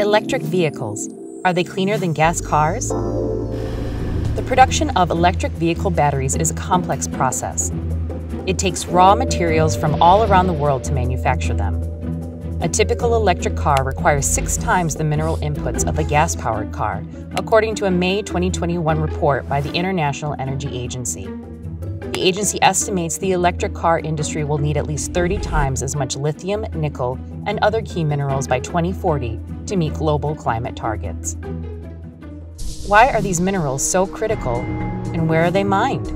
Electric vehicles. Are they cleaner than gas cars? The production of electric vehicle batteries is a complex process. It takes raw materials from all around the world to manufacture them. A typical electric car requires 6 times the mineral inputs of a gas-powered car, according to a May 2021 report by the International Energy Agency. The agency estimates the electric car industry will need at least 30 times as much lithium, nickel, and other key minerals by 2040 to meet global climate targets. Why are these minerals so critical, and where are they mined?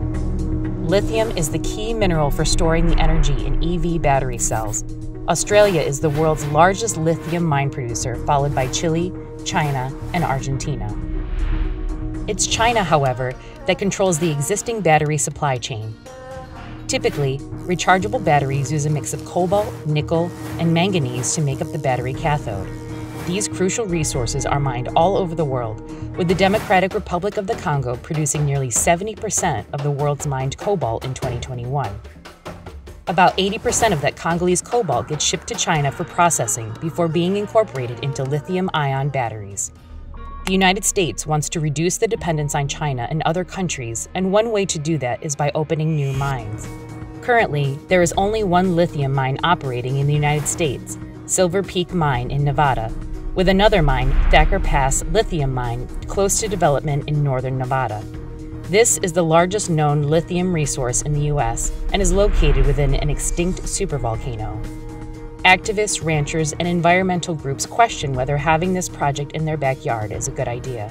Lithium is the key mineral for storing the energy in EV battery cells. Australia is the world's largest lithium mine producer, followed by Chile, China, and Argentina. It's China, however, that controls the existing battery supply chain. Typically, rechargeable batteries use a mix of cobalt, nickel, and manganese to make up the battery cathode. These crucial resources are mined all over the world, with the Democratic Republic of the Congo producing nearly 70% of the world's mined cobalt in 2021. About 80% of that Congolese cobalt gets shipped to China for processing before being incorporated into lithium-ion batteries. The United States wants to reduce the dependence on China and other countries, and one way to do that is by opening new mines. Currently, there is only one lithium mine operating in the United States, Silver Peak Mine in Nevada, with another mine, Thacker Pass Lithium Mine, close to development in northern Nevada. This is the largest known lithium resource in the U.S. and is located within an extinct supervolcano. Activists, ranchers, and environmental groups question whether having this project in their backyard is a good idea.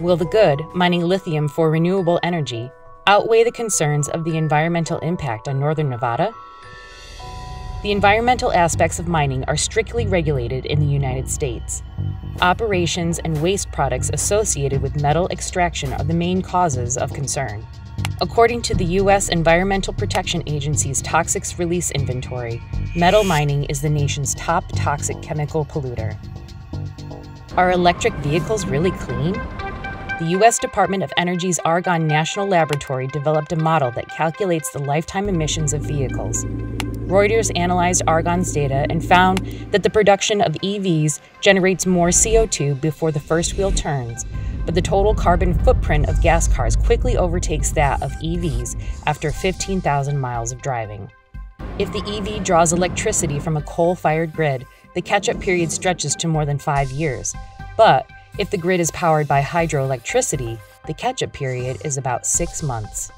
Will the good, mining lithium for renewable energy, outweigh the concerns of the environmental impact on northern Nevada? The environmental aspects of mining are strictly regulated in the United States. Operations and waste products associated with metal extraction are the main causes of concern. According to the U.S. Environmental Protection Agency's Toxics Release Inventory, metal mining is the nation's top toxic chemical polluter. Are electric vehicles really clean? The U.S. Department of Energy's Argonne National Laboratory developed a model that calculates the lifetime emissions of vehicles. Reuters analyzed Argonne's data and found that the production of EVs generates more CO2 before the first wheel turns, but the total carbon footprint of gas cars quickly overtakes that of EVs after 15,000 miles of driving. If the EV draws electricity from a coal-fired grid, the catch-up period stretches to more than 5 years. But if the grid is powered by hydroelectricity, the catch-up period is about 6 months.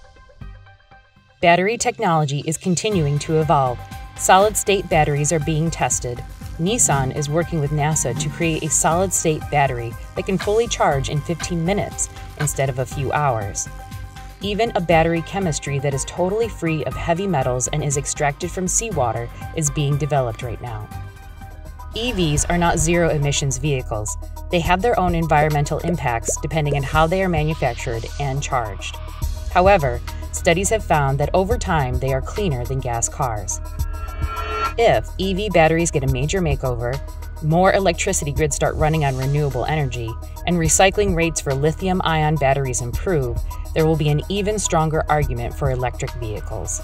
Battery technology is continuing to evolve. Solid-state batteries are being tested. Nissan is working with NASA to create a solid-state battery that can fully charge in 15 minutes instead of a few hours. Even a battery chemistry that is totally free of heavy metals and is extracted from seawater is being developed right now. EVs are not zero-emissions vehicles. They have their own environmental impacts depending on how they are manufactured and charged. However, studies have found that over time they are cleaner than gas cars. If EV batteries get a major makeover, more electricity grids start running on renewable energy, and recycling rates for lithium-ion batteries improve, there will be an even stronger argument for electric vehicles.